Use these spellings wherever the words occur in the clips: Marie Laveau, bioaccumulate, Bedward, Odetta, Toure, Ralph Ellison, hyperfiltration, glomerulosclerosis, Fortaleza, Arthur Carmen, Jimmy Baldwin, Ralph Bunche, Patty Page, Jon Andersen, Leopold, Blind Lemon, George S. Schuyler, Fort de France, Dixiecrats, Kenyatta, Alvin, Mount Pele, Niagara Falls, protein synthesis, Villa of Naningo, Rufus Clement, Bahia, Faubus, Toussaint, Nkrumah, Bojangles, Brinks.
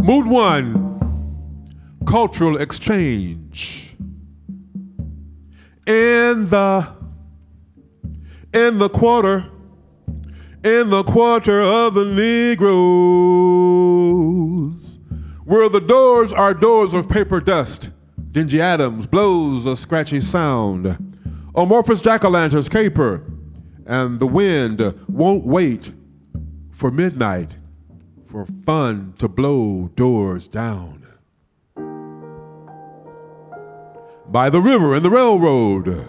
Mood one, cultural exchange. In the quarter of the Negroes, where the doors are doors of paper dust, dingy atoms blows a scratchy sound, amorphous jack-o'-lanterns caper, and the wind won't wait for midnight for fun to blow doors down. By the river and the railroad,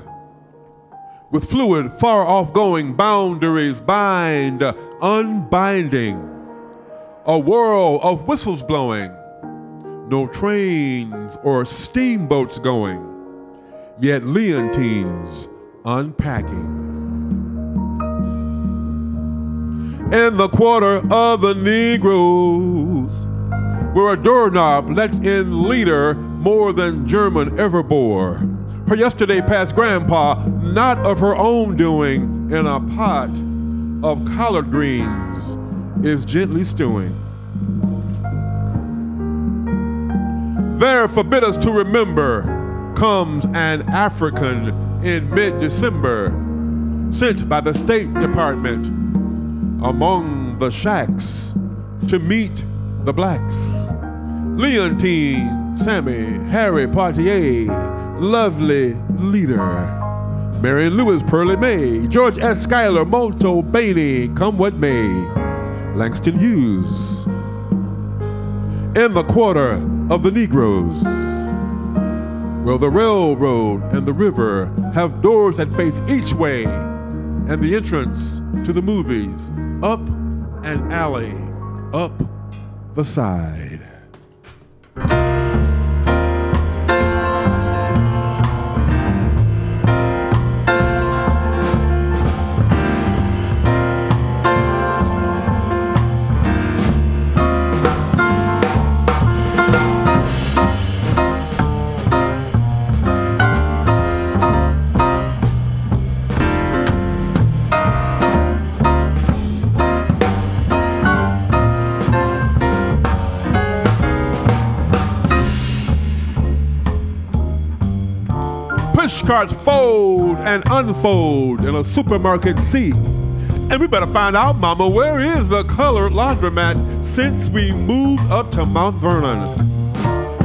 with fluid, far-off going boundaries bind, unbinding, a whirl of whistles blowing, no trains or steamboats going, yet Leontines unpacking. In the quarter of the Negroes, where a doorknob lets in leader more than German ever bore, her yesterday past grandpa, not of her own doing, in a pot of collard greens is gently stewing. There, forbid us to remember, comes an African in mid-December, sent by the State Department among the shacks to meet the blacks. Leontine, Sammy, Harry Potier, lovely leader, Mary Lewis, Pearly May, George S. Schuyler, Molto Bailey, come what may, Langston Hughes. In the quarter of the Negroes, well, the railroad and the river have doors that face each way, and the entrance to the movies, up an alley, up the side. Cards fold and unfold in a supermarket seat. And we better find out, Mama, where is the colored laundromat since we moved up to Mount Vernon?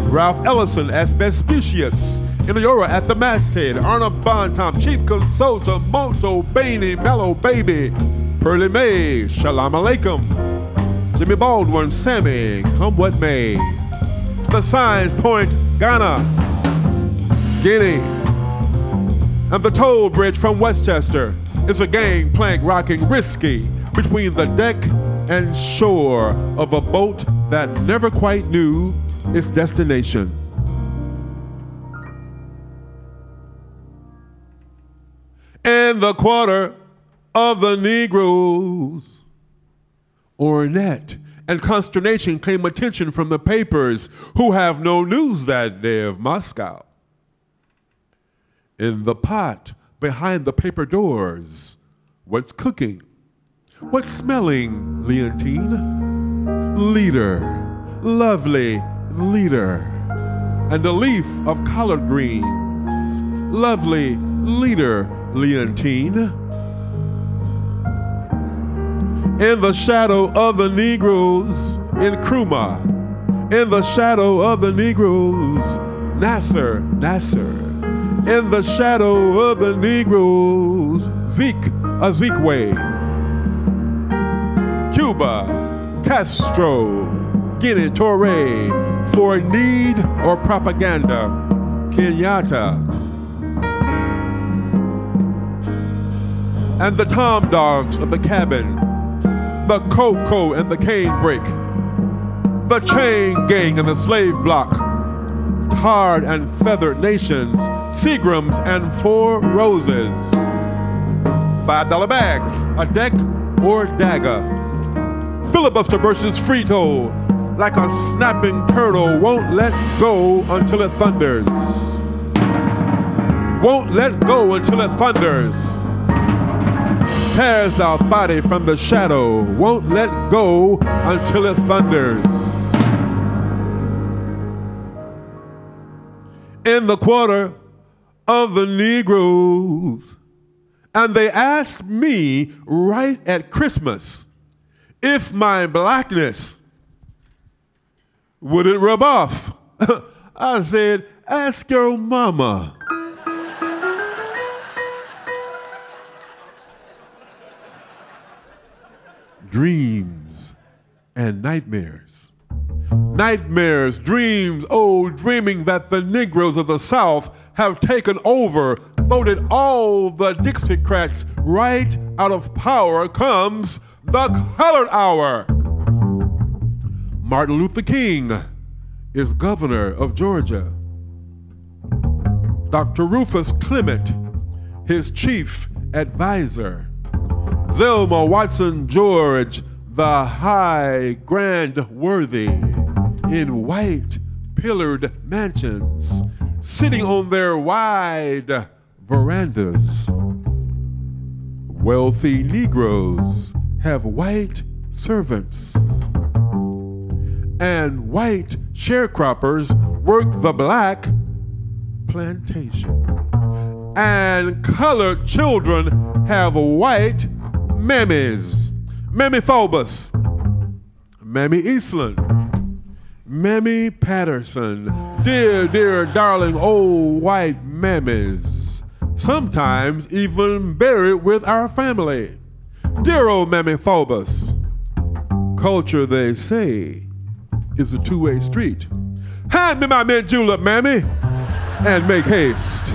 Ralph Ellison as Vespicius, Eleora at the masthead, Arna Bontemps, Chief Consultant, Molto Bailey, Mellow Baby, Pearly May, Shalom Aleikum, Jimmy Baldwin, Sammy, come what may. The signs point Ghana, Guinea, and the toll bridge from Westchester is a gang plank rocking risky between the deck and shore of a boat that never quite knew its destination. And the quarter of the Negroes, Ornette and consternation claim attention from the papers who have no news that day of Moscow. In the pot behind the paper doors, what's cooking? What's smelling, Leontine? Leader, lovely leader, and a leaf of collard greens. Lovely leader, Leontine. In the shadow of the Negroes, Nkrumah. In the shadow of the Negroes, Nasser. In the shadow of the Negroes, Azikiwe, Cuba, Castro, Guinea, Toure, for need or propaganda, Kenyatta. And the tom dogs of the cabin, the cocoa and the cane break, the chain gang and the slave block, tarred and feathered nations, Seagrams and Four Roses, $5 bags, a deck or dagger, filibuster versus Frito, like a snapping turtle, won't let go until it thunders, won't let go until it thunders, tears thy body from the shadow, won't let go until it thunders. in the quarter of the Negroes. And they asked me right at Christmas if my blackness, would it rub off? I said, ask your mama. Dreams and nightmares. Nightmares, dreams, oh, dreaming that the Negroes of the South have taken over, voted all the Dixiecrats right out of power, comes the Colored Hour. Martin Luther King is governor of Georgia. Dr. Rufus Clement, his chief advisor. Zelma Watson George, the high, grand, worthy, in white, pillared mansions, sitting on their wide verandas. Wealthy Negroes have white servants, and white sharecroppers work the black plantation, and colored children have white mammies. Mammy Faubus, Mammy Eastland, Mammy Patterson, dear, dear, darling, old white mammies, sometimes even buried with our family. Dear old Mammy Faubus, culture, they say, is a two-way street. Hand me my mint julep, Mammy, and make haste.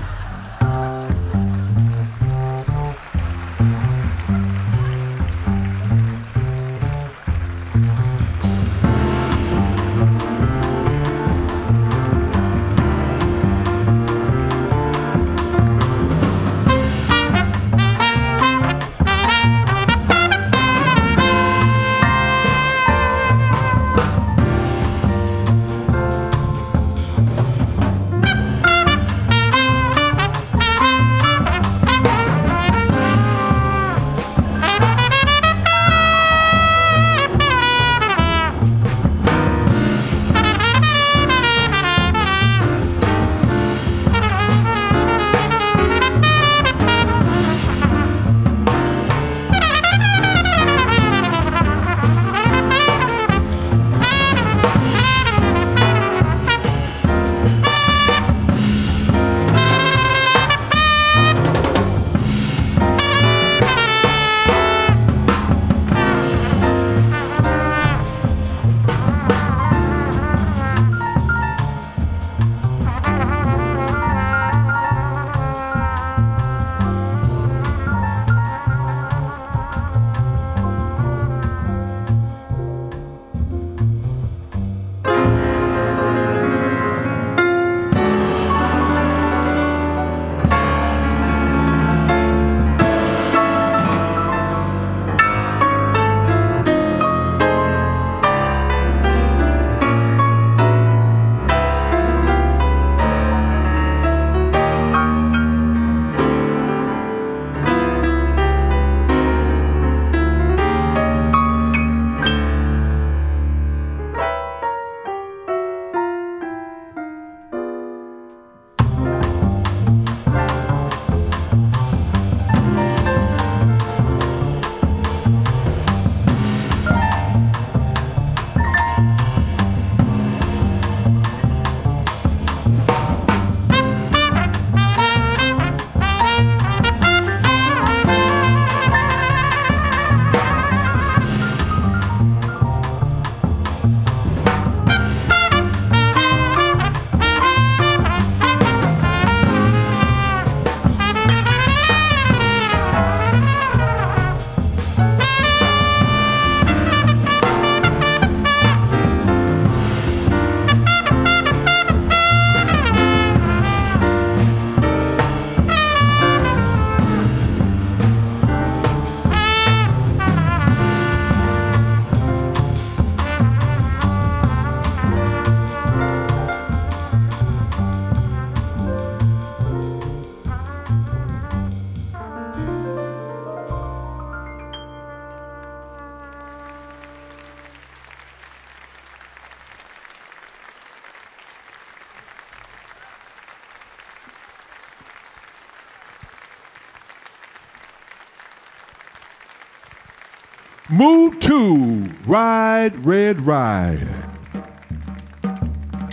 Move to Ride, Red, Ride.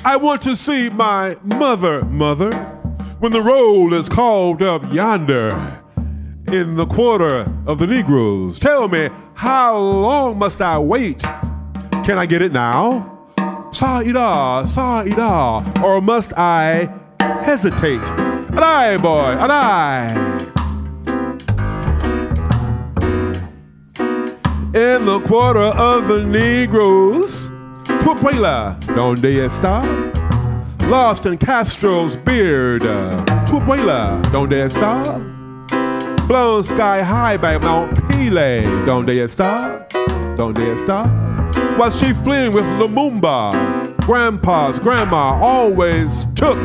I want to see my mother, mother, when the roll is called up yonder in the quarter of the Negroes. Tell me, how long must I wait? Can I get it now? Sa-ida, or must I hesitate? Aye, boy, aye. In the quarter of the Negroes, tu abuela, donde está? Lost in Castro's beard, tu abuela, donde está? Blown sky high by Mount Pele, donde está? Donde está? While she fleeing with Lumumba, Grandpa's grandma always took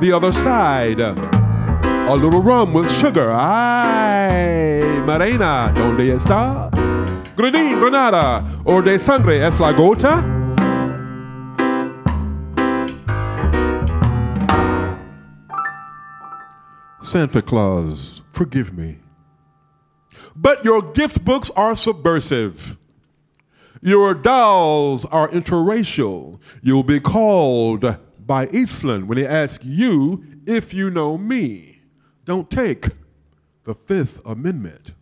the other side. A little rum with sugar, ay, Marina, donde está? Grenadine, Granada, or de sangre es la gota? Santa Claus, forgive me, but your gift books are subversive. Your dolls are interracial. You'll be called by Eastland when they ask you if you know me. Don't take the Fifth Amendment.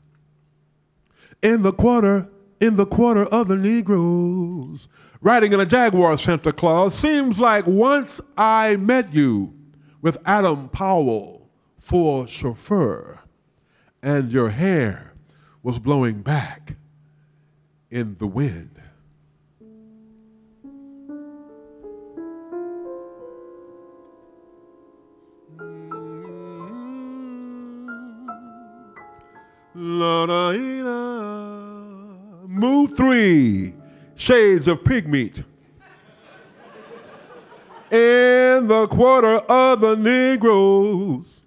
In the quarter of the Negroes, riding in a Jaguar, Santa Claus, seems like once I met you with Adam Powell for chauffeur, and your hair was blowing back in the wind. Move three shades of pig meat. In the quarter of the Negroes,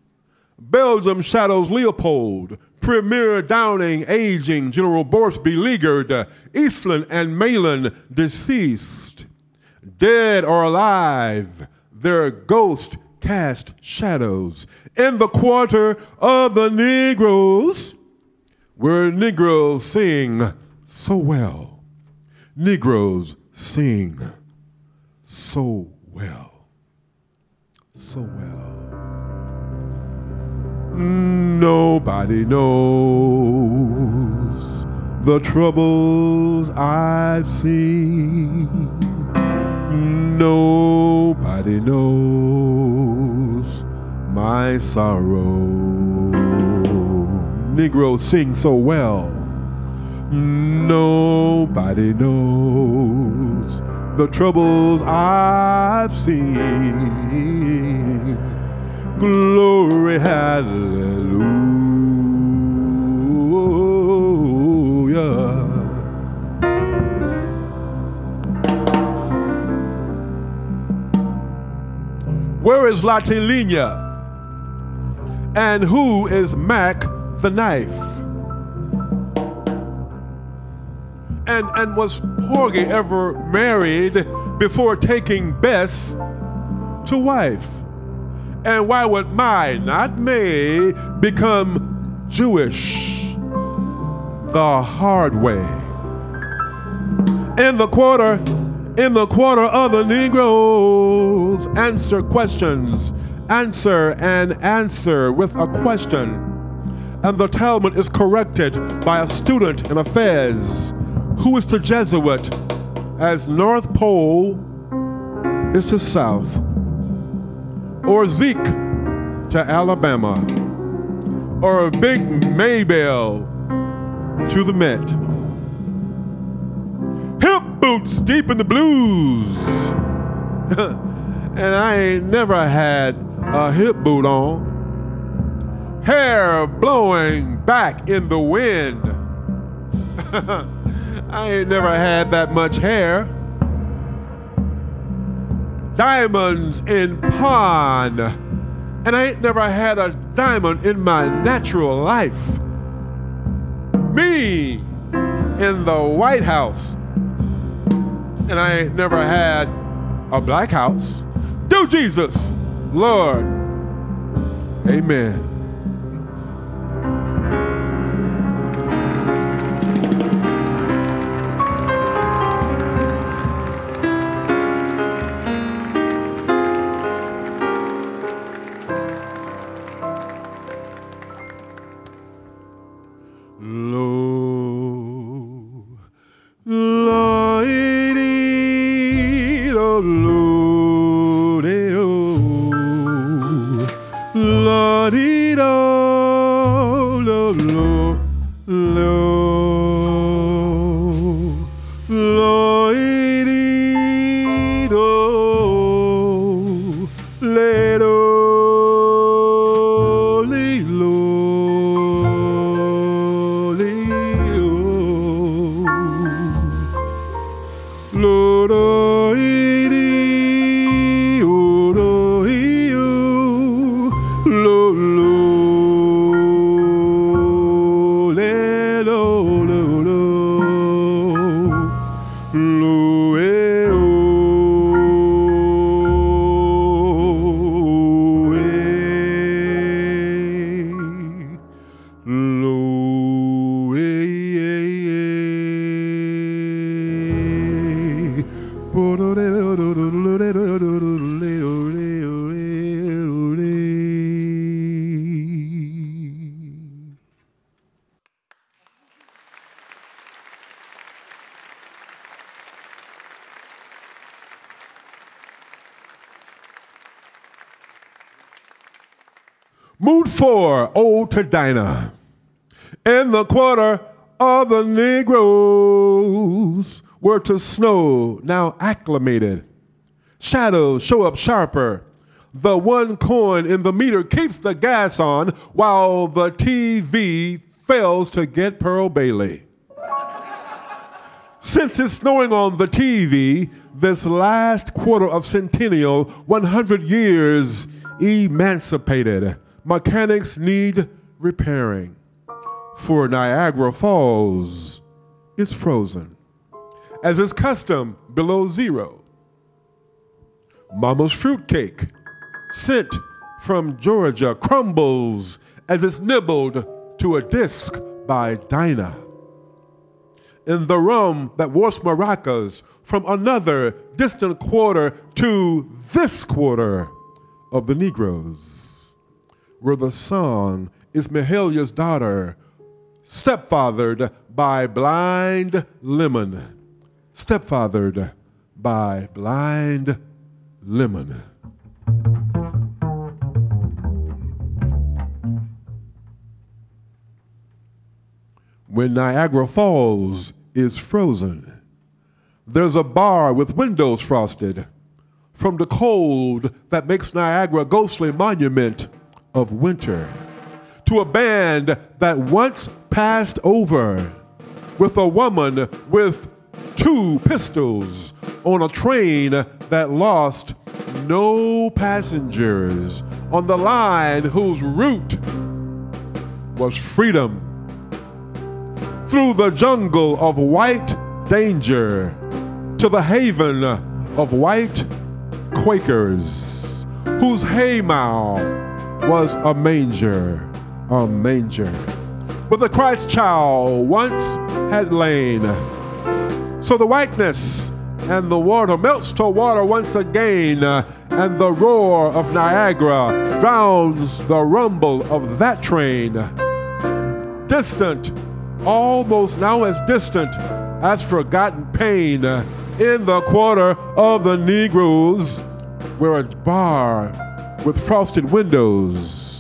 Belgium shadows Leopold, Premier Downing, aging, General Borse beleaguered, Eastland and Malin deceased. Dead or alive, their ghost cast shadows. In the quarter of the Negroes, where Negroes sing so well. Negroes sing so well. So well. Nobody knows the troubles I've seen. Nobody knows my sorrow. Negroes sing so well. Nobody knows the troubles I've seen. Glory, hallelujah. Where is Latilinha? And who is Mac the Knife? And was Porgy ever married before taking Bess to wife? And why would my, not me, become Jewish the hard way? In the quarter of the Negroes, answer questions, answer and answer with a question. And the Talmud is corrected by a student in a fez. Who is the Jesuit, as North Pole is the South? Or Zeke to Alabama, or Big Maybell to the Met. Hip boots deep in the blues. And I ain't never had a hip boot on. Hair blowing back in the wind. I ain't never had that much hair. Diamonds in pawn, and I ain't never had a diamond in my natural life. Me in the White House, and I ain't never had a black house. Do Jesus, Lord, amen. Moot 4, Ode to Dinah. In the quarter, all the Negroes were to snow, now acclimated. Shadows show up sharper. The one coin in the meter keeps the gas on while the TV fails to get Pearl Bailey. Since it's snowing on the TV, this last quarter of centennial, 100 years emancipated. Mechanics need repairing, for Niagara Falls is frozen, as is custom, below zero. Mama's fruitcake, sent from Georgia, crumbles as it's nibbled to a disc by Dinah. In the rum that wars maracas from another distant quarter to this quarter of the Negroes, where the song is Mahalia's daughter, stepfathered by Blind Lemon. Stepfathered by Blind Lemon. When Niagara Falls is frozen, there's a bar with windows frosted from the cold that makes Niagara a ghostly monument of winter, to a band that once passed over with a woman with 2 pistols on a train that lost no passengers, on the line whose route was freedom. Through the jungle of white danger to the haven of white Quakers, whose haymow was a manger, where the Christ child once had lain. So the whiteness and the water melts to water once again, and the roar of Niagara drowns the rumble of that train. Distant, almost now as distant as forgotten pain, in the quarter of the Negroes, where a bar with frosted windows.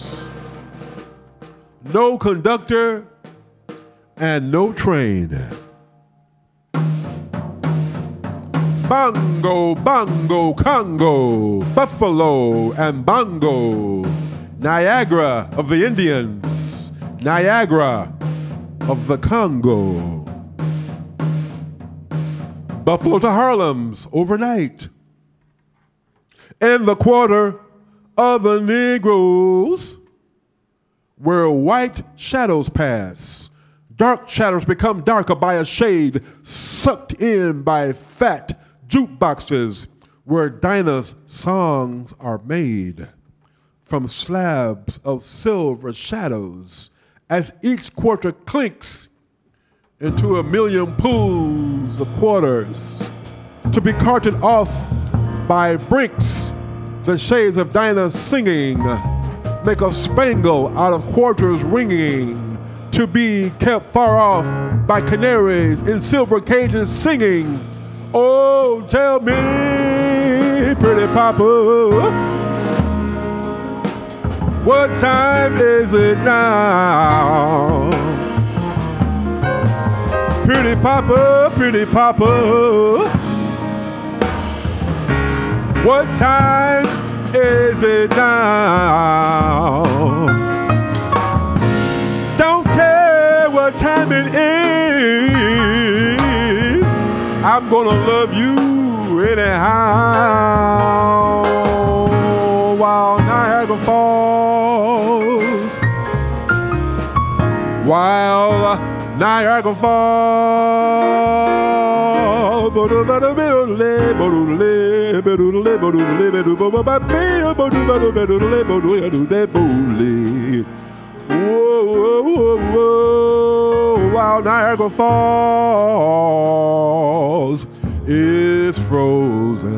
No conductor and no train. Bongo, bongo, Congo, buffalo and bongo. Niagara of the Indians, Niagara of the Congo. Buffalo to Harlem's overnight. In the quarter of the Negroes, where white shadows pass, dark shadows become darker by a shade sucked in by fat jukeboxes, where Dinah's songs are made from slabs of silver shadows, as each quarter clinks into a million pools of quarters, to be carted off by Brinks. The shades of Dinah's singing make a spangle out of quarters ringing, to be kept far off by canaries in silver cages singing, "Oh, tell me, pretty papa, what time is it now? Pretty papa, pretty papa, what time is it now? Don't care what time it is, I'm gonna love you anyhow." While Niagara Falls, while Niagara Falls, while Niagara Falls is frozen.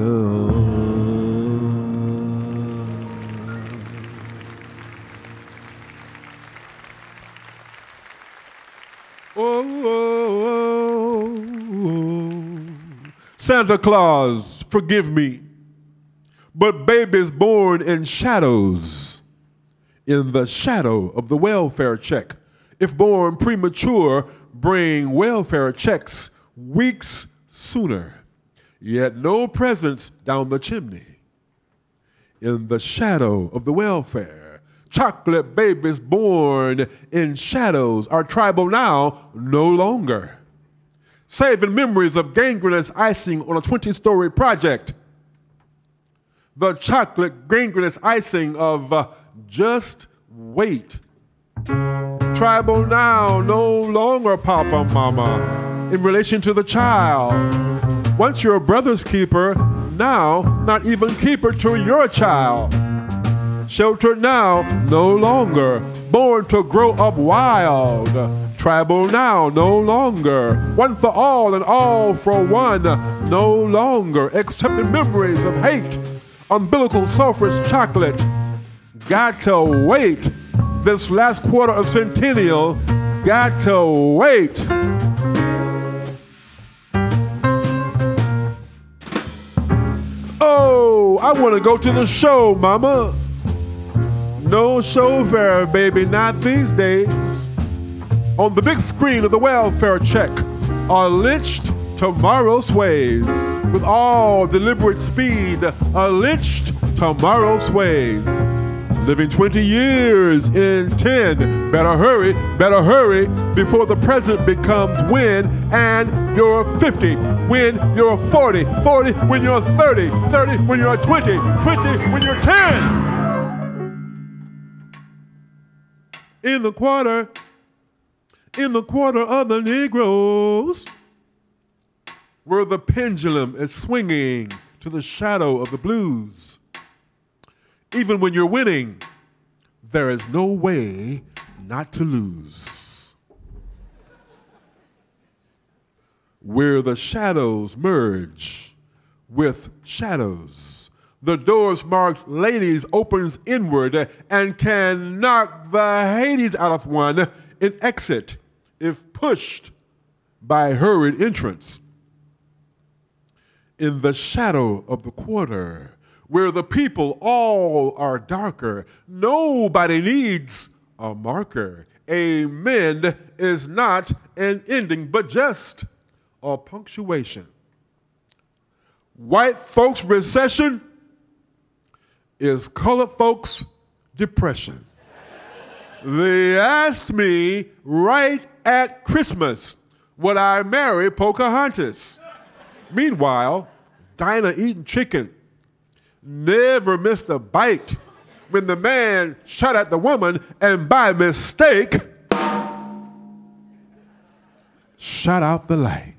Oh, oh, oh, Santa Claus, forgive me, but babies born in shadows in the shadow of the welfare check. If born premature, bring welfare checks weeks sooner. Yet no presents down the chimney. In the shadow of the welfare, chocolate babies born in shadows are tribal now, no longer. Saving memories of gangrenous icing on a 20-story project. The chocolate gangrenous icing of just wait. Tribal now, no longer Papa Mama, in relation to the child. Once your brother's keeper, now not even keeper to your child. Sheltered now, no longer. Born to grow up wild. Tribal now, no longer. One for all and all for one, no longer. Accepting memories of hate. Umbilical sulfurous chocolate. Got to wait. This last quarter of centennial, got to wait. Oh, I want to go to the show, mama. No showfare, baby, not these days. On the big screen of the welfare check are lynched tomorrow's ways. With all deliberate speed are lynched tomorrow's ways. Living 20 years in 10. Better hurry, before the present becomes when and you're 50, when you're 40, 40 when you're 30, 30 when you're 20, 20 when you're 10. In the quarter of the Negroes, where the pendulum is swinging to the shadow of the blues. Even when you're winning, there is no way not to lose. Where the shadows merge with shadows, the doors marked ladies opens inward and can knock the Hades out of one in exit if pushed by hurried entrance. In the shadow of the quarter, where the people all are darker, nobody needs a marker. A mend is not an ending, but just a punctuation. White folks' recession is colored folks' depression. They asked me right at Christmas, would I marry Pocahontas? Meanwhile, Dinah eating chicken, never missed a bite when the man shot at the woman and by mistake shot out the light.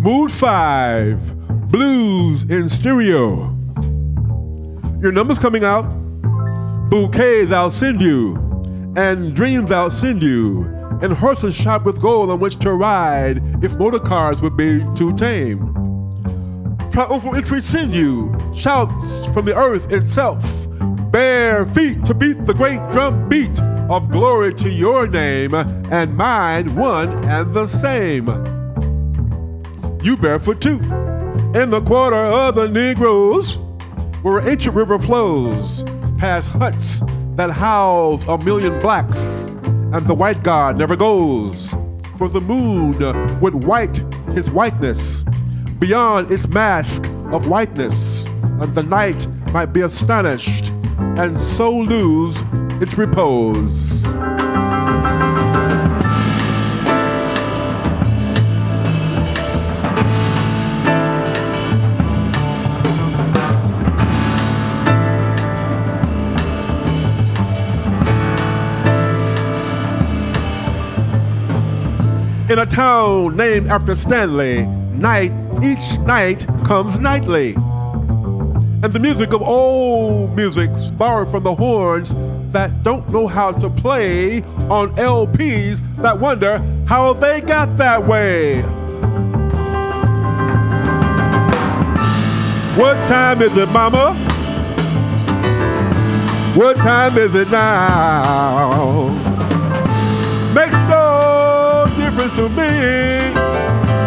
Mood 5, blues in stereo. Your number's coming out. Bouquets I'll send you, and dreams I'll send you, and horses shot with gold on which to ride, if motor cars would be too tame. Triumphal entry send you, shouts from the earth itself, bare feet to beat the great drum beat of glory to your name, and mine one and the same. You barefoot too. In the quarter of the Negroes, where an ancient river flows past huts that house a million blacks, and the white god never goes. For the moon would white his whiteness beyond its mask of whiteness, and the night might be astonished and so lose its repose. In a town named after Stanley, night, each night comes nightly. And the music of old music borrowed from the horns that don't know how to play on LPs that wonder how they got that way. What time is it, mama? What time is it now? Makes no difference to me,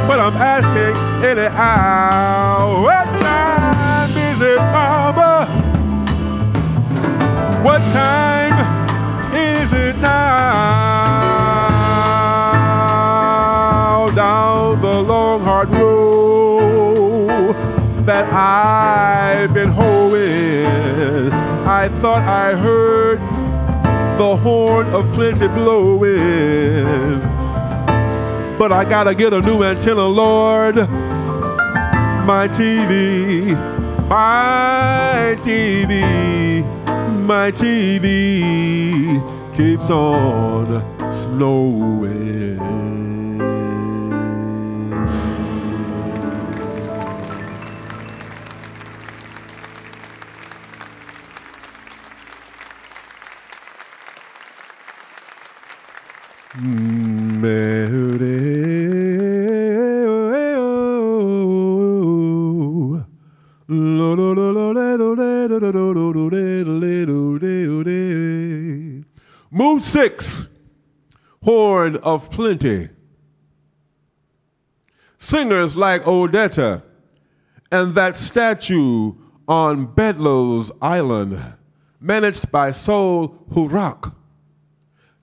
but I'm asking anyhow. What time is it, mama? What time is it now? Down the long hard road that I've been hoeing, I thought I heard the horn of plenty blowing, but I gotta get a new antenna, Lord. My TV, my TV, my TV keeps on snowing. Move six, horn of plenty. Singers like Odetta and that statue on Bedloe's Island, managed by soul who rock.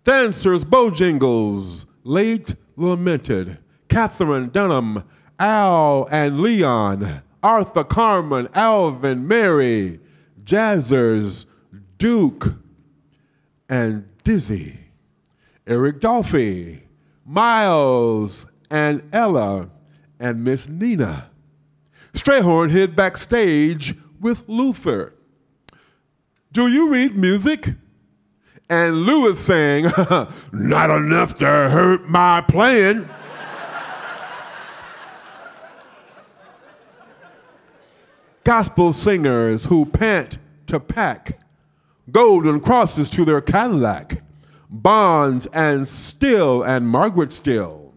Dancers, Bojangles, late lamented, Catherine Dunham, Al and Leon, Arthur Carmen, Alvin, Mary, Jazzers, Duke, and Dizzy, Eric Dolphy, Miles, and Ella, and Miss Nina. Strayhorn hid backstage with Luther. Do you read music? And Lewis sang, not enough to hurt my playing. Gospel singers who pant to pack golden crosses to their Cadillac, Bonds and Still and Margaret Still,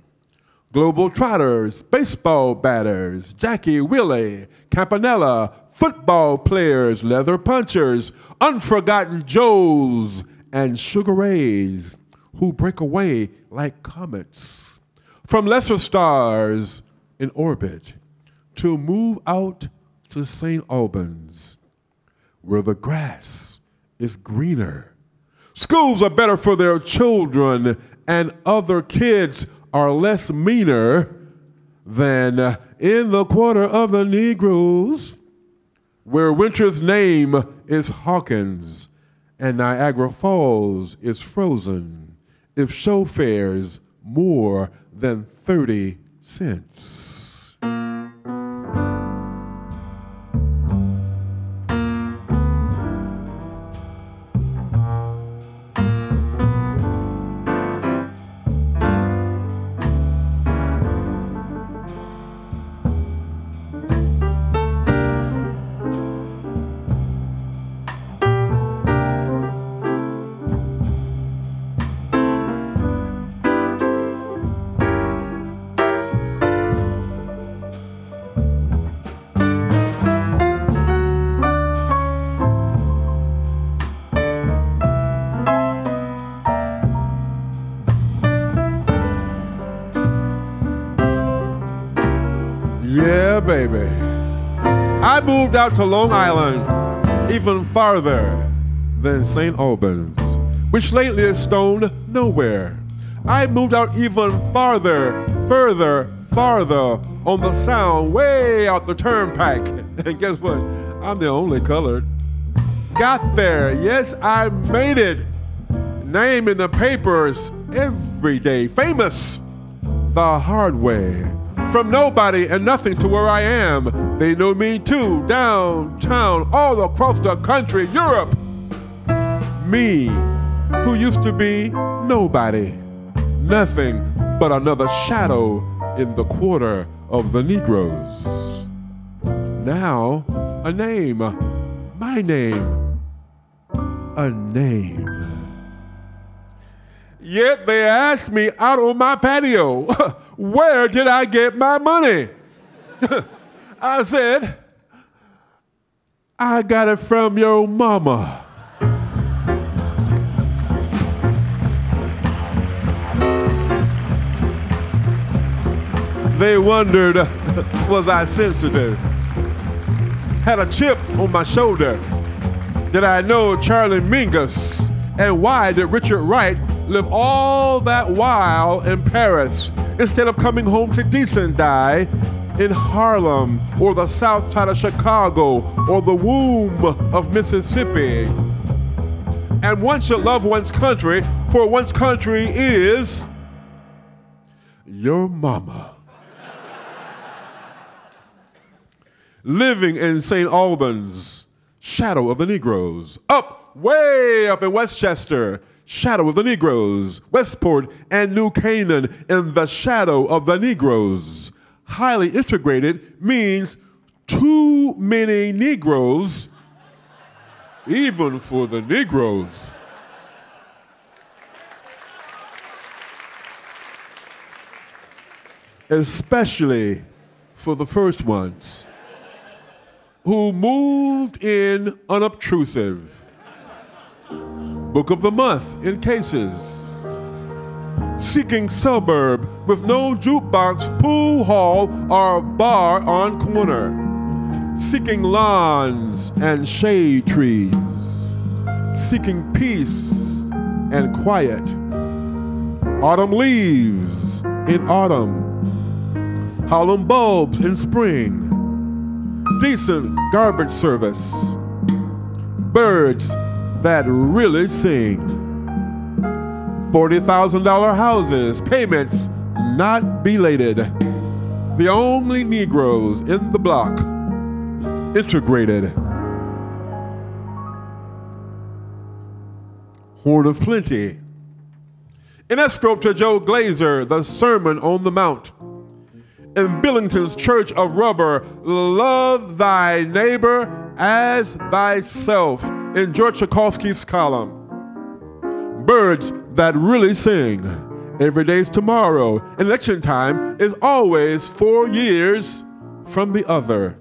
global trotters, baseball batters, Jackie Willie, Campanella, football players, leather punchers, unforgotten Joes and Sugar Rays, who break away like comets from lesser stars in orbit to move out to St. Albans, where the grass is greener. Schools are better for their children, and other kids are less meaner than in the quarter of the Negroes, where winter's name is Hawkins, and Niagara Falls is frozen, if show fares more than 30 cents. Baby, I moved out to Long Island, even farther than St. Albans, which lately is stone nowhere. I moved out even farther, further, farther on the Sound, way out the turnpike. And guess what? I'm the only colored. Got there. Yes, I made it. Name in the papers every day. Famous the hard way. From nobody and nothing to where I am. They know me too, downtown, all across the country, Europe. Me, who used to be nobody, nothing but another shadow in the quarter of the Negroes. Now, a name, my name, a name. Yet they asked me out on my patio, where did I get my money? I said, I got it from your mama. They wondered, was I sensitive? Had a chip on my shoulder. Did I know Charlie Mingus? And why did Richard Wright live all that while in Paris instead of coming home to Descendai in Harlem or the south side of Chicago or the womb of Mississippi? And one should love one's country, for one's country is your mama. Living in St. Albans, shadow of the Negroes. Up, way up in Westchester, shadow of the Negroes. Westport and New Canaan in the shadow of the Negroes. Highly integrated means too many Negroes, even for the Negroes. Especially for the first ones, who moved in unobtrusive. Book of the month in cases. Seeking suburb with no jukebox, pool hall, or bar on corner. Seeking lawns and shade trees. Seeking peace and quiet. Autumn leaves in autumn. Harlem bulbs in spring. Decent garbage service. Birds that really sing. $40,000 houses, payments not belated. The only Negroes in the block. Integrated. Horn of Plenty. An escrow to Joe Glazer, the Sermon on the Mount. In Billington's Church of Rubber, love thy neighbor as thyself, in George Tchaikovsky's column. Birds that really sing. Every day's tomorrow. Election time is always 4 years from the other.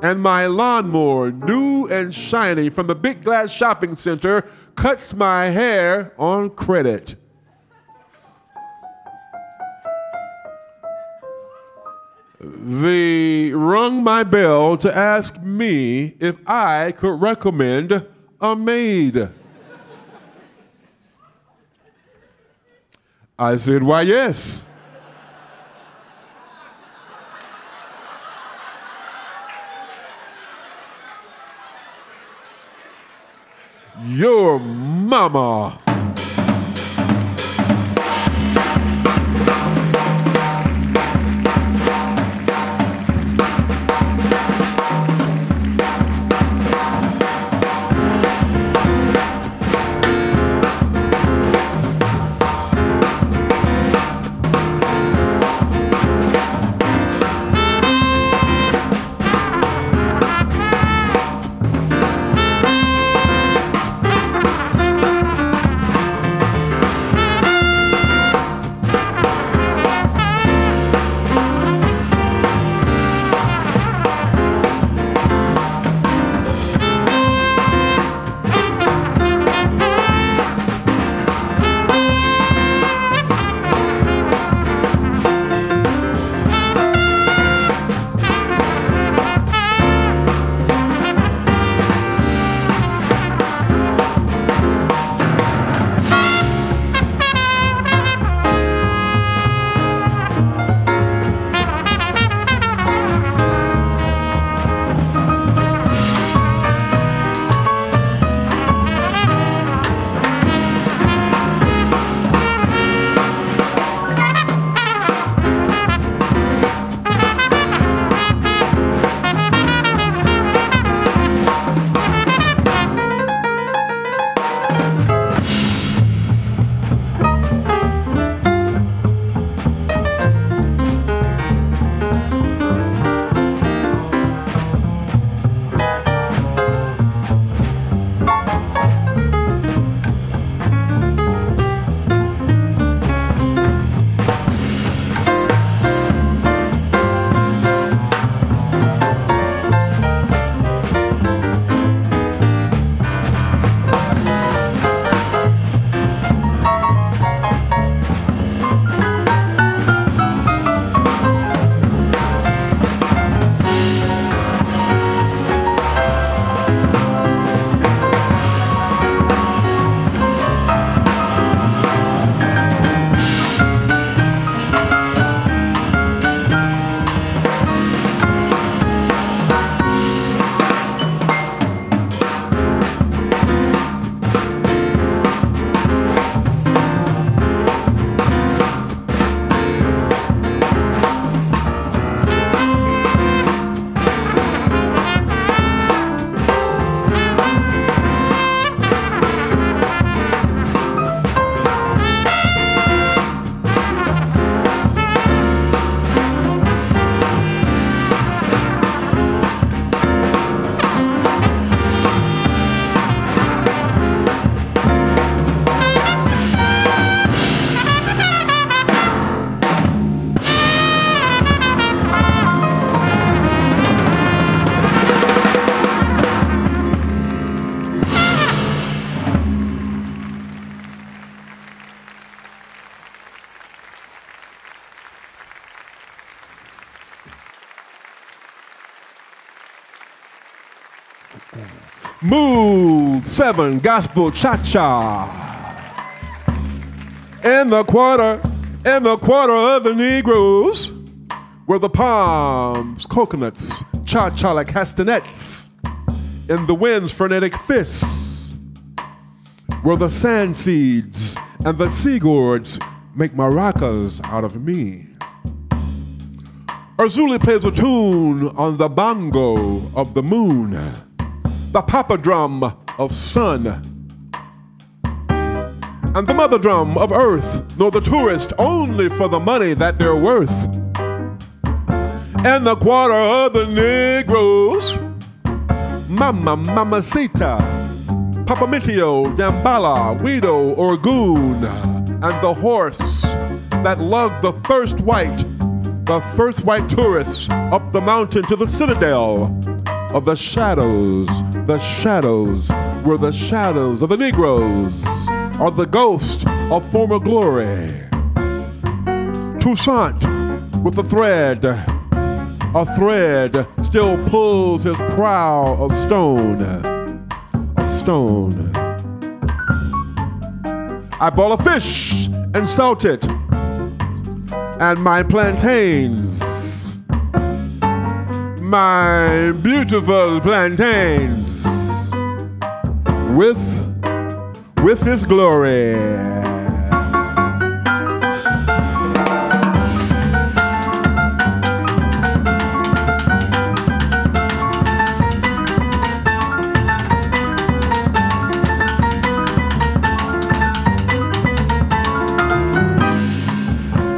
And my lawnmower, new and shiny from the Big Glass Shopping Center, cuts my hair on credit. They rung my bell to ask me if I could recommend a maid. I said, why, yes. Your mama. Mood 7 Gospel Cha-Cha. In the quarter of the Negroes, were the palms, coconuts, cha-cha like castanets. In the wind's frenetic fists, were the sand seeds, and the sea gourds make maracas out of me. Urzuli plays a tune on the bongo of the moon, the papa drum of sun, and the mother drum of earth, nor the tourist only for the money that they're worth. And the quarter of the Negroes, mama, mamacita, papamitio, dambala, wido, orgoon, and the horse that lugged the first white tourists up the mountain to the citadel of the shadows. The shadows were the shadows of the Negroes, are the ghost of former glory. Toussaint with a thread still pulls his prow of stone, a stone. I bought a fish and salt it, and my plantains, my beautiful plantains, with his glory.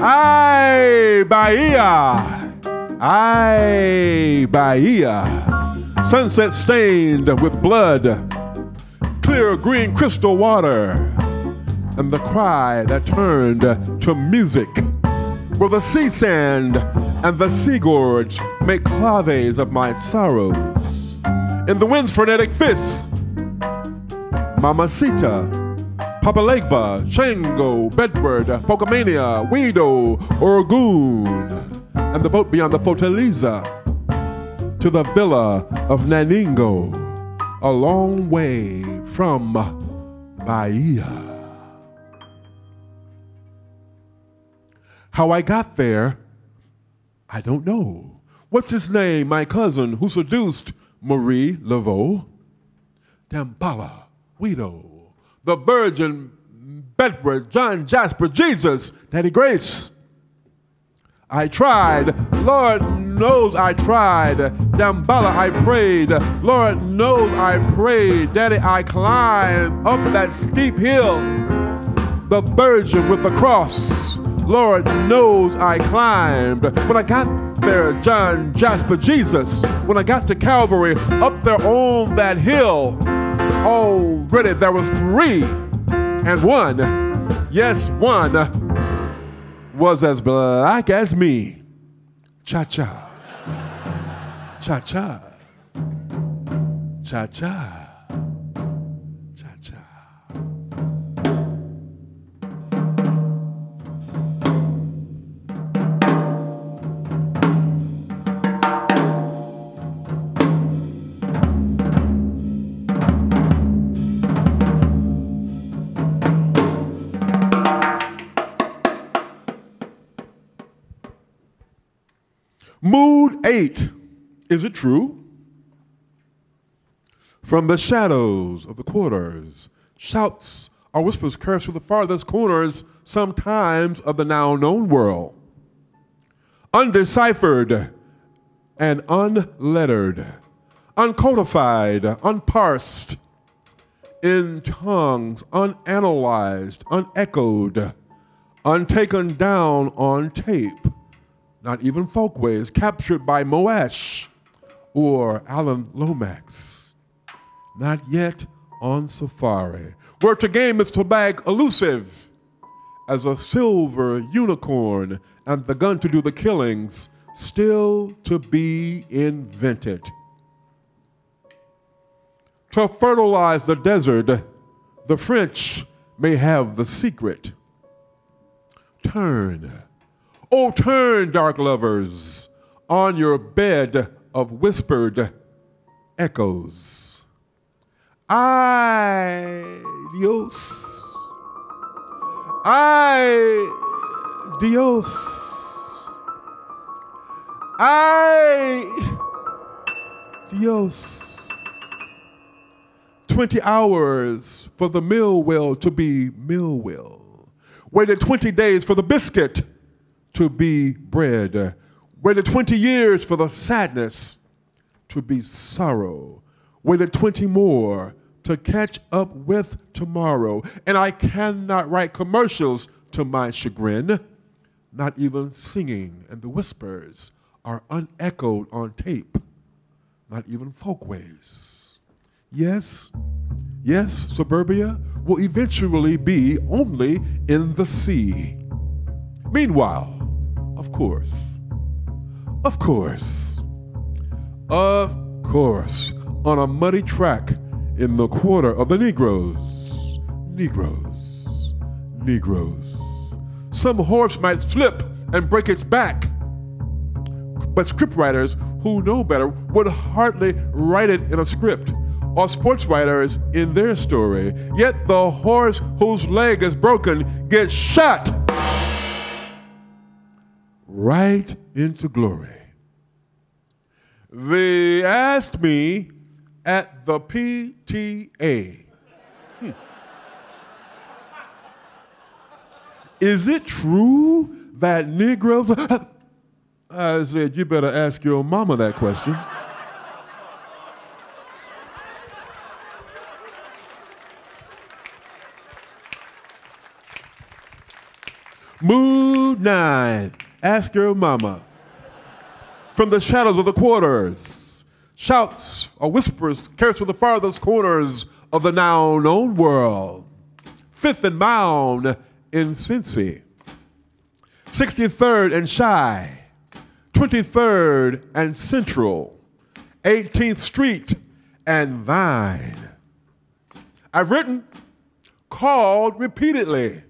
Ay, Bahia, ay, Bahia, sunset stained with blood, clear green crystal water, and the cry that turned to music, where the sea sand and the sea gorge make claves of my sorrows. In the wind's frenetic fists, mamacita, papalegba, shango, bedward, pocamania, wido, orgoon, and the boat beyond the Fortaleza to the villa of Naningo, a long way from Bahia. How I got there, I don't know. What's his name, my cousin, who seduced Marie Laveau? Dambala, Wido, the Virgin, Bedford, John Jasper, Jesus, Daddy Grace. I tried, Lord knows I tried. Dambala, I prayed, Lord knows I prayed. Daddy, I climbed up that steep hill, the Virgin with the cross, Lord knows I climbed. When I got there, John Jasper, Jesus, when I got to Calvary, up there on that hill, already there was three, and one, yes, one, was as black as me. Cha-cha. Cha-cha. Cha-cha. Cha-cha. Mood 8, is it true? From the shadows of the quarters, shouts or whispers curse through the farthest corners, sometimes of the now known world. Undeciphered and unlettered, uncodified, unparsed, in tongues unanalyzed, unechoed, untaken down on tape. Not even Folkways, captured by Moash or Alan Lomax. Not yet on safari, where to game is to bag elusive as a silver unicorn and the gun to do the killings still to be invented. To fertilize the desert, the French may have the secret. Turn. Oh, turn, dark lovers, on your bed of whispered echoes. Ay Dios. 20 hours for the mill wheel to be mill wheel. Waited 20 days for the biscuit to be bread. Waited 20 years for the sadness to be sorrow. Waited 20 more to catch up with tomorrow. And I cannot write commercials to my chagrin. Not even singing and the whispers are unechoed on tape. Not even Folkways. Yes, suburbia will eventually be only in the sea. Meanwhile, of course, on a muddy track in the quarter of the Negroes. Some horse might flip and break its back, but scriptwriters who know better would hardly write it in a script, or sports writers in their story. Yet the horse whose leg is broken gets shot right into glory. They asked me at the PTA, is it true that Negroes? I said, you better ask your mama that question. Mood 9, ask your mama. From the shadows of the quarters, shouts or whispers carries from the farthest corners of the now known world. Fifth and Mound in Cincy, 63rd and Chi, 23rd and Central, 18th Street and Vine. I've written, called repeatedly,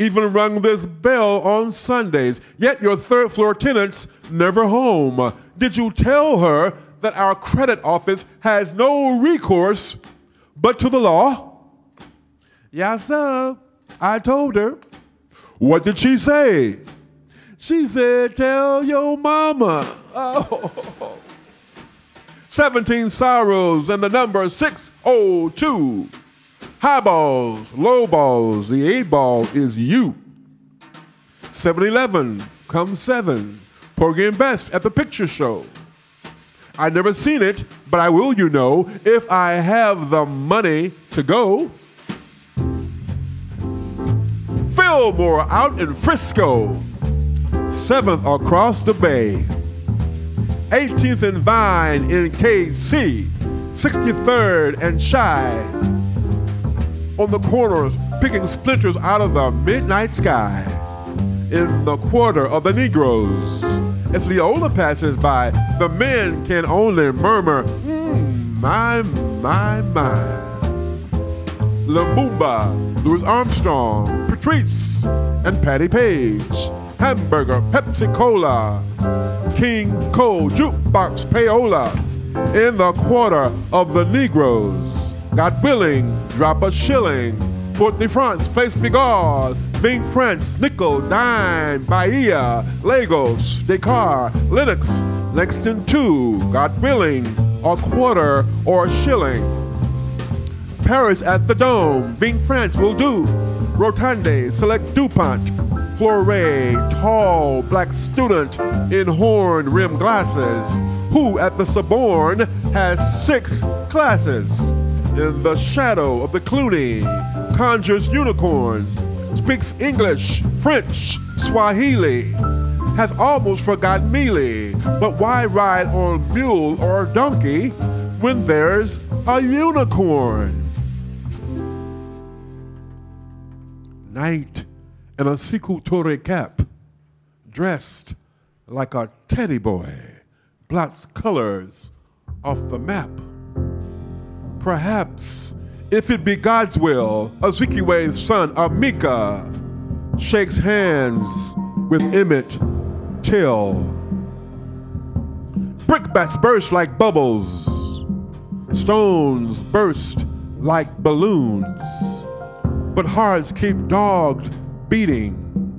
even rung this bell on Sundays, yet your third floor tenant's never home. Did you tell her that our credit office has no recourse but to the law? Yes, sir, I told her. What did she say? She said, tell your mama. Oh. 17 sorrows and the number 602. High balls, low balls, the 8 ball is you. 7-Eleven, come 7. Porgy and Best at the picture show. I never seen it, but I will, you know, if I have the money to go. Fillmore out in Frisco, 7th across the bay, 18th and Vine in KC, 63rd and Chi. On the corners, picking splinters out of the midnight sky. In the quarter of the Negroes, as Leola passes by, the men can only murmur, my. Lumumba, Louis Armstrong, Patrice, and Patty Page. Hamburger, Pepsi Cola, King Cole, Jukebox, Payola. In the quarter of the Negroes, God willing, drop a shilling. Fort de France, Place Pigalle, Ving France, Nickel, Dime, Bahia, Lagos, Dakar, Lennox, Langston 2, God willing, a quarter or a shilling. Paris at the Dome, Ving France will do. Rotonde, Select DuPont, Flore, tall black student in horn rim glasses, who at the Sorbonne has 6 classes. In the shadow of the Clooney, conjures unicorns, speaks English, French, Swahili, has almost forgotten Mealy, but why ride on a mule or a donkey when there's a unicorn? Night in a Siku Toure cap, dressed like a teddy boy, blots colors off the map. Perhaps, if it be God's will, Azikiwe's son, Amika, shakes hands with Emmett Till. Brickbats burst like bubbles. Stones burst like balloons, but hearts keep dogged beating,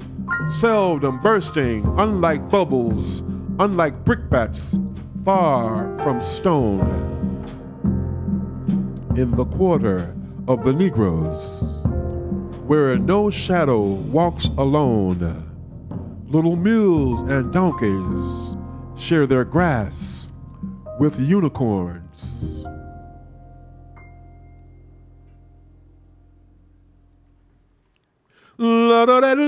seldom bursting, unlike bubbles, unlike brickbats, far from stone. In the quarter of the Negroes, where no shadow walks alone, little mules and donkeys share their grass with unicorns. Move 10.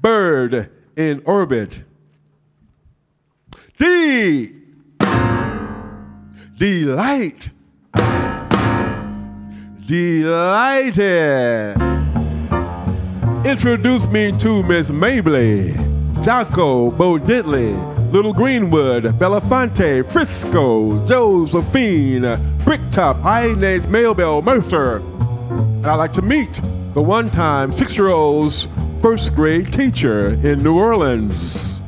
Bird in orbit. D. Delight. Delighted. Introduce me to Miss Mabley, Jocko, Bo Diddley, Little Greenwood, Belafonte, Frisco, Josephine, Bricktop, Inez, Maybell, Mercer. And I'd like to meet the one-time six-year-old's first grade teacher in New Orleans.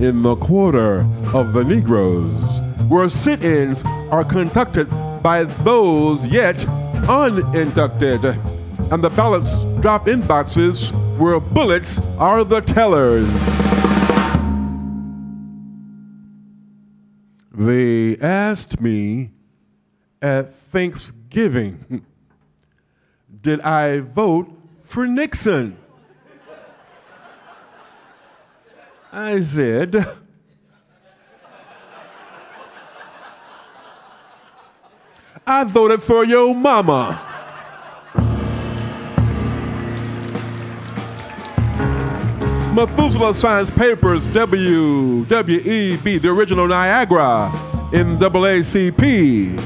In the quarter of the Negroes, where sit-ins are conducted by those yet uninducted, and the ballots drop in boxes where bullets are the tellers. They asked me at Thanksgiving, did I vote for Nixon? I said, I voted for your mama. Methuselah signs papers W.W.E.B., the original Niagara, in NAACP.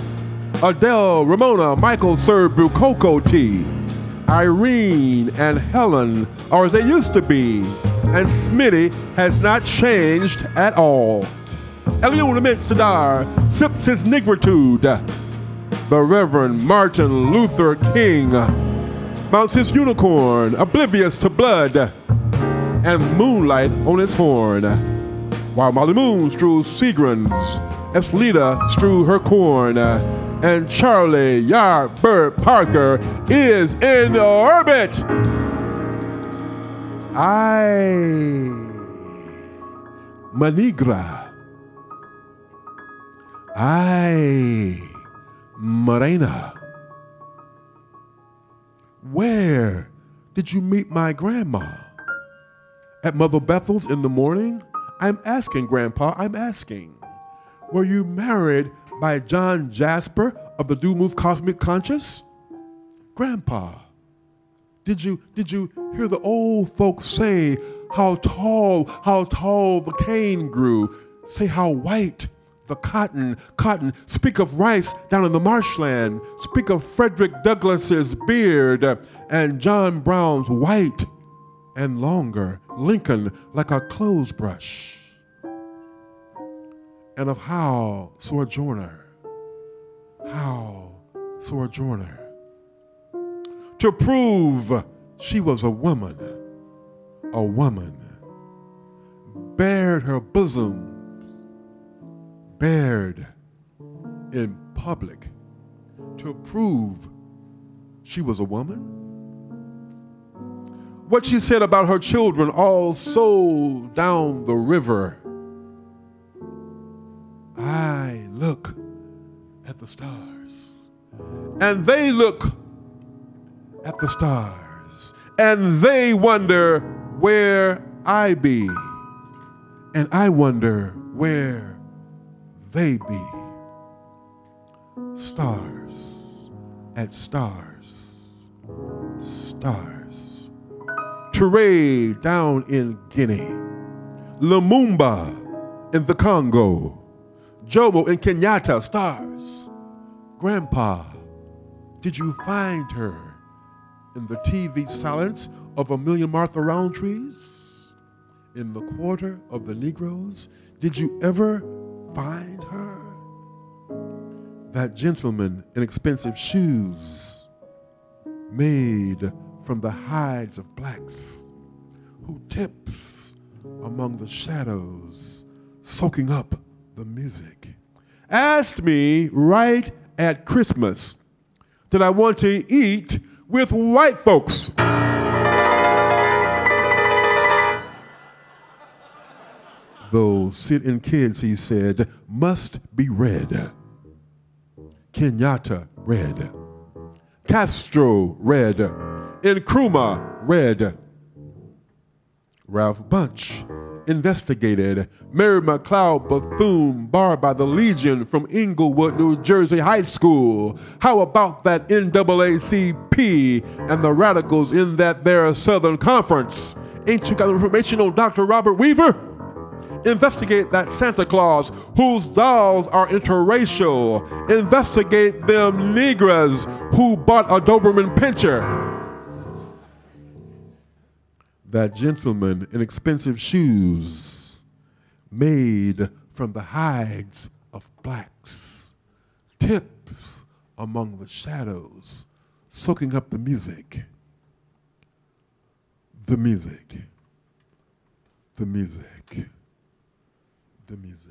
Adele, Ramona, Michael, Sir Bucoco T. Irene and Helen are as they used to be, and Smitty has not changed at all. Eleonement Sadar sips his negritude. The Reverend Martin Luther King mounts his unicorn, oblivious to blood and moonlight on his horn, while Molly Moon strews seagrams, Eslita strews her corn, and Charlie Yardbird Parker is in orbit. Ay, Manigra. Ay, Morena. Where did you meet my grandma? At Mother Bethel's in the morning? I'm asking, Grandpa, I'm asking. Were you married by John Jasper of the Do Move Cosmic Conscious? Grandpa, did you hear the old folks say how tall the cane grew? Say how white the cotton, cotton. Speak of rice down in the marshland. Speak of Frederick Douglass's beard and John Brown's white and longer, Lincoln like a clothes brush. And of how Sojourner, to prove she was a woman, bared her bosom, bared in public, to prove she was a woman. What she said about her children all sold down the river. I look at the stars, and they look at the stars, and they wonder where I be, and I wonder where they be. Stars at stars, stars. Toure down in Guinea, Lumumba in the Congo, Jomo and Kenyatta, stars. Grandpa, did you find her in the TV silence of a million Martha Roundtrees? In the quarter of the Negroes, did you ever find her? That gentleman in expensive shoes made from the hides of blacks, who tips among the shadows, soaking up the music, asked me right at Christmas that I want to eat with white folks. Those sit-in kids, he said, must be red. Kenyatta, red. Castro, red. Nkrumah, red. Ralph Bunche investigated. Mary McLeod Bethune, barred by the Legion from Inglewood, New Jersey High School. How about that NAACP and the radicals in that there Southern Conference? Ain't you got information on Dr. Robert Weaver? Investigate that Santa Claus whose dolls are interracial. Investigate them Negras who bought a Doberman pincher. That gentleman in expensive shoes made from the hides of blacks, tips among the shadows, soaking up the music. The music. The music. The music.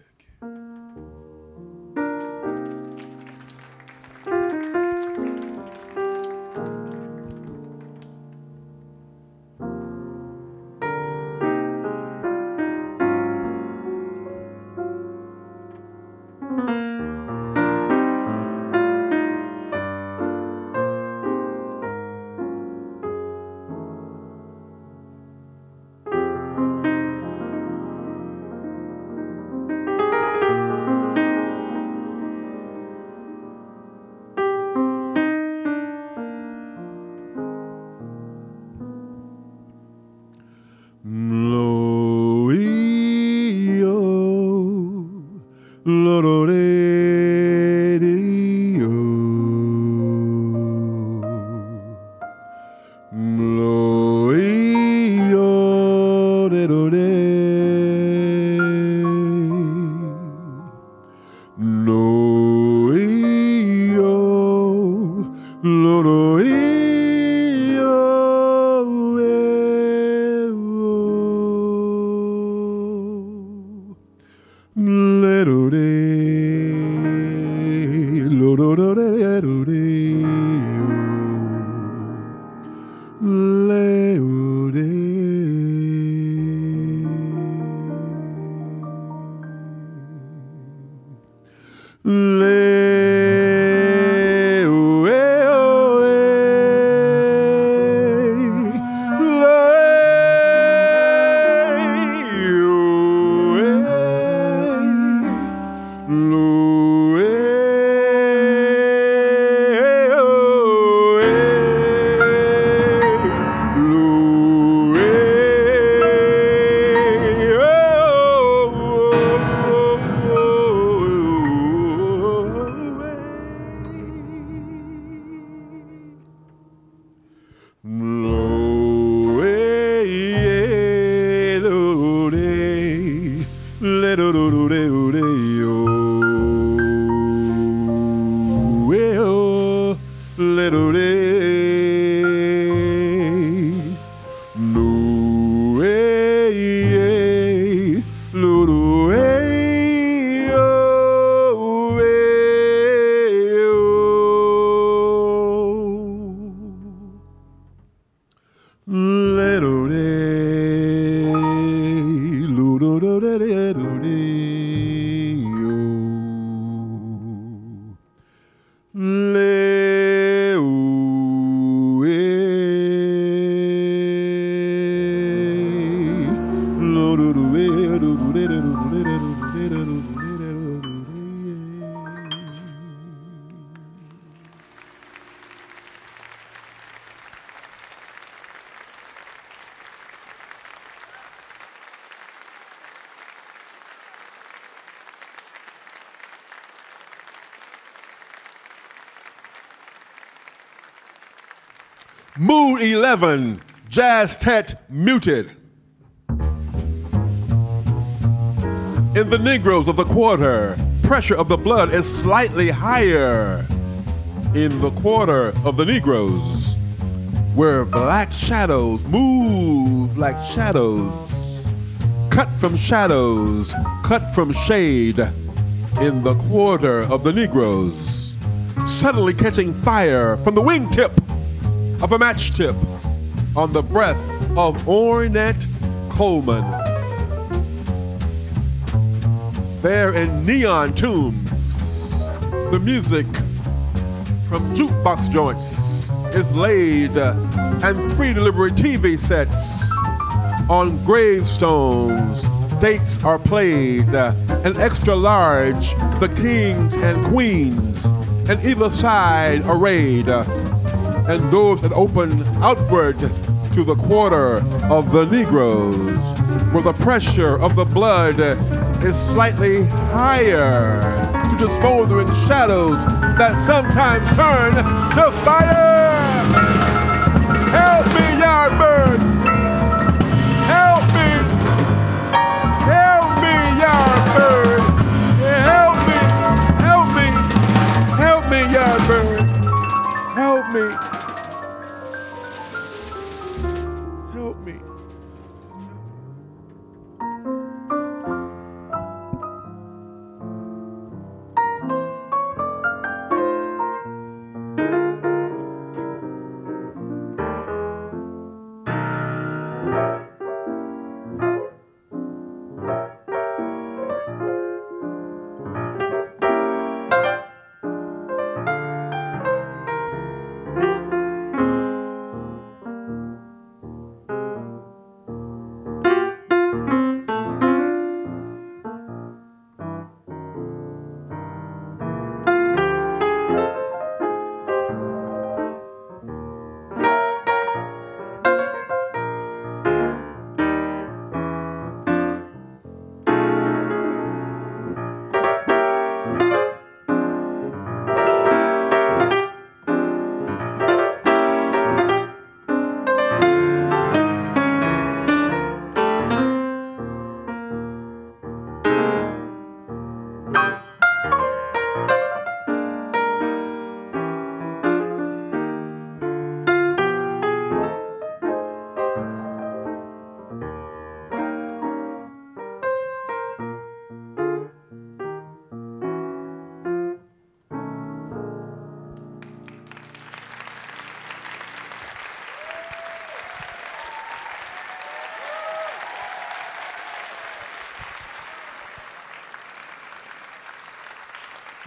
Mood 11, Jazz Tet Muted. In the Negroes of the Quarter, pressure of the blood is slightly higher in the quarter of the Negroes. where black shadows move like shadows, cut from shadows, cut from shade in the quarter of the Negroes, suddenly catching fire from the wingtip of a match tip on the breath of Ornette Coleman. There in neon tombs, the music from jukebox joints is laid, and free delivery TV sets on gravestones. Dates are played, an extra large, the kings and queens, and either side arrayed, and doors that open outward to the quarter of the Negroes, where the pressure of the blood is slightly higher to the smoldering shadows that sometimes turn to fire. Help me, Yardbird! Help me! Help me, Yardbird! Help me! Help me! Help me, Yardbird! Help me!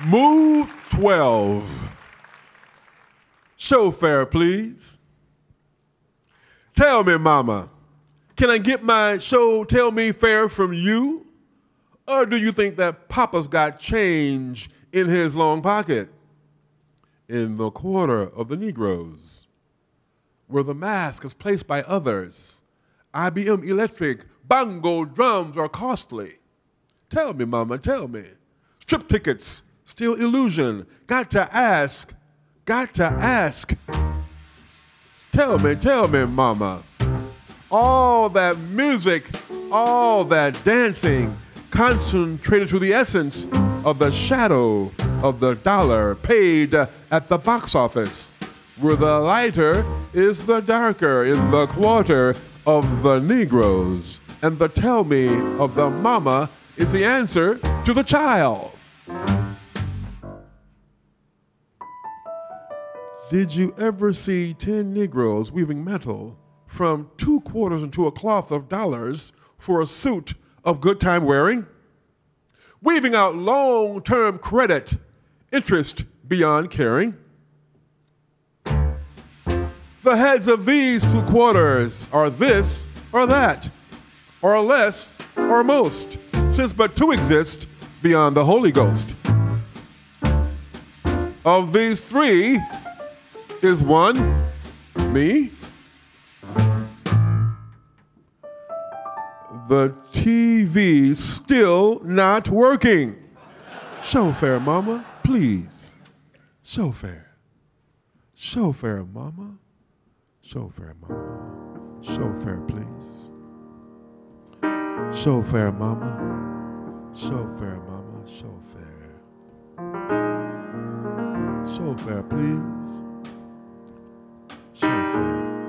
Move 12. Show fair, please. Tell me, Mama, can I get my show tell me fair from you? Or do you think that Papa's got change in his long pocket? In the quarter of the Negroes, where the mask is placed by others, IBM electric bongo drums are costly. Tell me, Mama, tell me. Strip tickets, still illusion. Got to ask, got to ask. Tell me, Mama. All that music, all that dancing, concentrated to the essence of the shadow of the dollar paid at the box office, where the lighter is the darker in the quarter of the Negroes. And the tell me of the Mama is the answer to the child. Did you ever see 10 Negroes weaving metal from 2 quarters into a cloth of dollars for a suit of good time wearing? Weaving out long-term credit, interest beyond caring. The heads of these 2 quarters are this or that, or less or most, since but 2 exist beyond the Holy Ghost. Of these 3, is 1 me? The TV still not working. Show fair, Mama, please. Show fair. Show fair, Mama. Show fair, Mama. Show fair, please. Show fair, Mama. Show fair, Mama. Show fair. Show fair, please. So fair.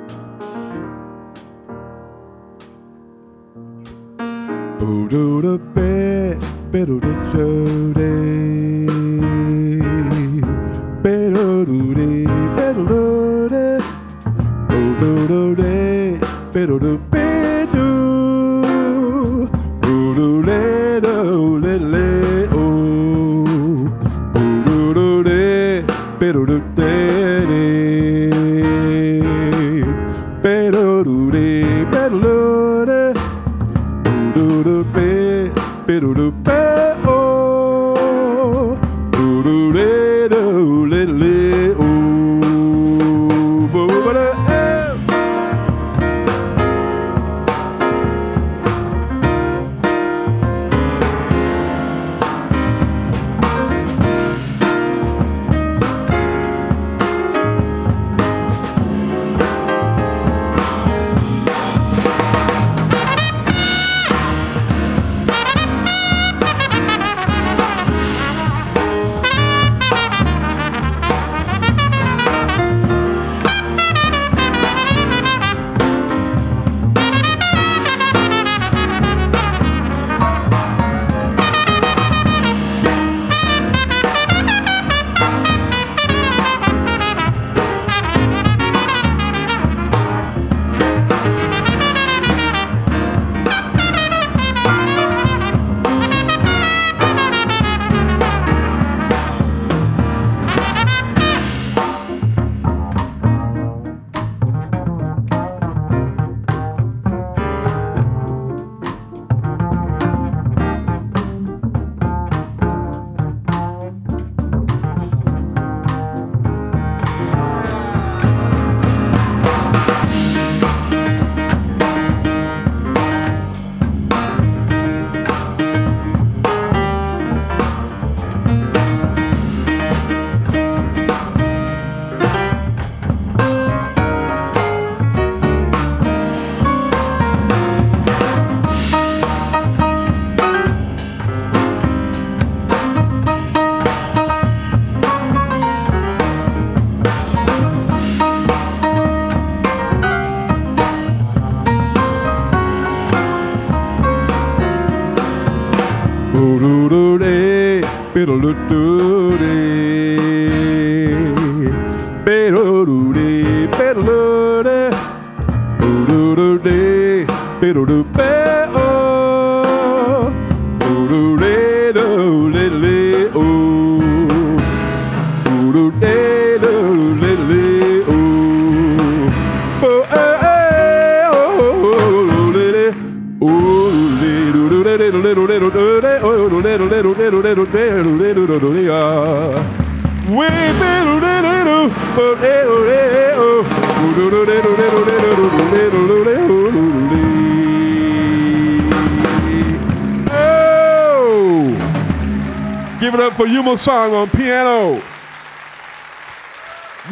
Song on piano,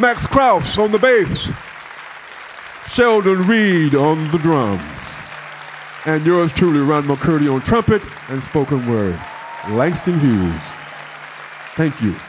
Max Krauss on the bass, Sheldon Reed on the drums, and yours truly, Ron McCurdy on trumpet and spoken word, Langston Hughes. Thank you.